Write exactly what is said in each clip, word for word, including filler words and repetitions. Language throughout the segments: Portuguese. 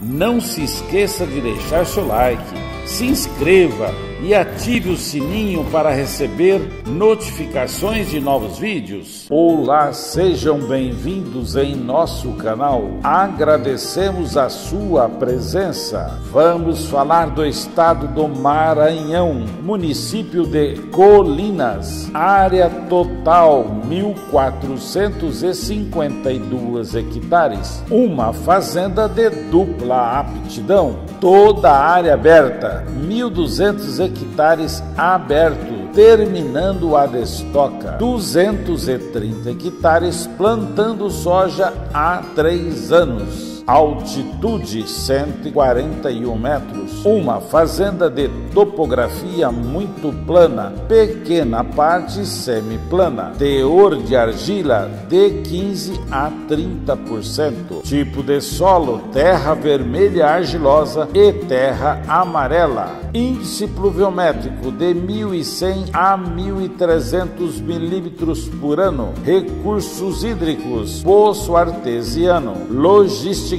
Não se esqueça de deixar seu like, se inscreva e ative o sininho para receber notificações de novos vídeos. Olá, sejam bem-vindos em nosso canal. Agradecemos a sua presença. Vamos falar do estado do Maranhão, município de Colinas, área total mil quatrocentos e cinquenta e dois hectares, uma fazenda de dupla aptidão, toda a área aberta, mil e duzentos hectares abertos, terminando a destoca, duzentos e trinta hectares plantando soja há três anos. Altitude cento e quarenta e um metros, uma fazenda de topografia muito plana, pequena parte semiplana, teor de argila de quinze a trinta por cento, tipo de solo terra vermelha argilosa e terra amarela, índice pluviométrico de mil e cem a mil e trezentos milímetros por ano, recursos hídricos, poço artesiano, logística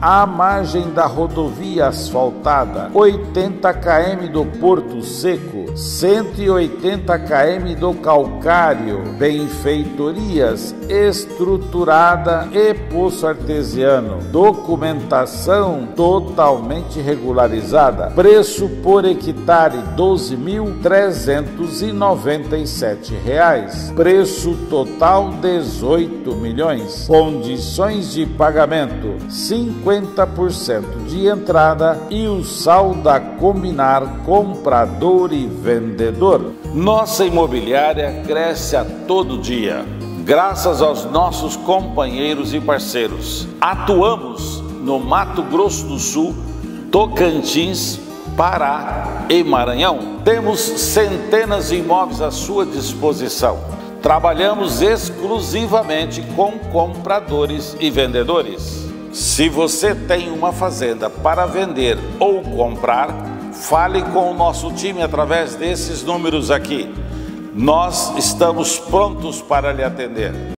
à margem da rodovia asfaltada, oitenta quilômetros do Porto Seco, cento e oitenta quilômetros do Calcário, benfeitorias estruturada e poço artesiano, documentação totalmente regularizada, preço por hectare doze mil trezentos e noventa e sete reais, preço total dezoito milhões, condições de pagamento cinquenta por cento de entrada e o saldo a combinar comprador e vendedor. Nossa imobiliária cresce a todo dia, graças aos nossos companheiros e parceiros. Atuamos no Mato Grosso do Sul, Tocantins, Pará e Maranhão. Temos centenas de imóveis à sua disposição. Trabalhamos exclusivamente com compradores e vendedores. Se você tem uma fazenda para vender ou comprar, fale com o nosso time através desses números aqui. Nós estamos prontos para lhe atender.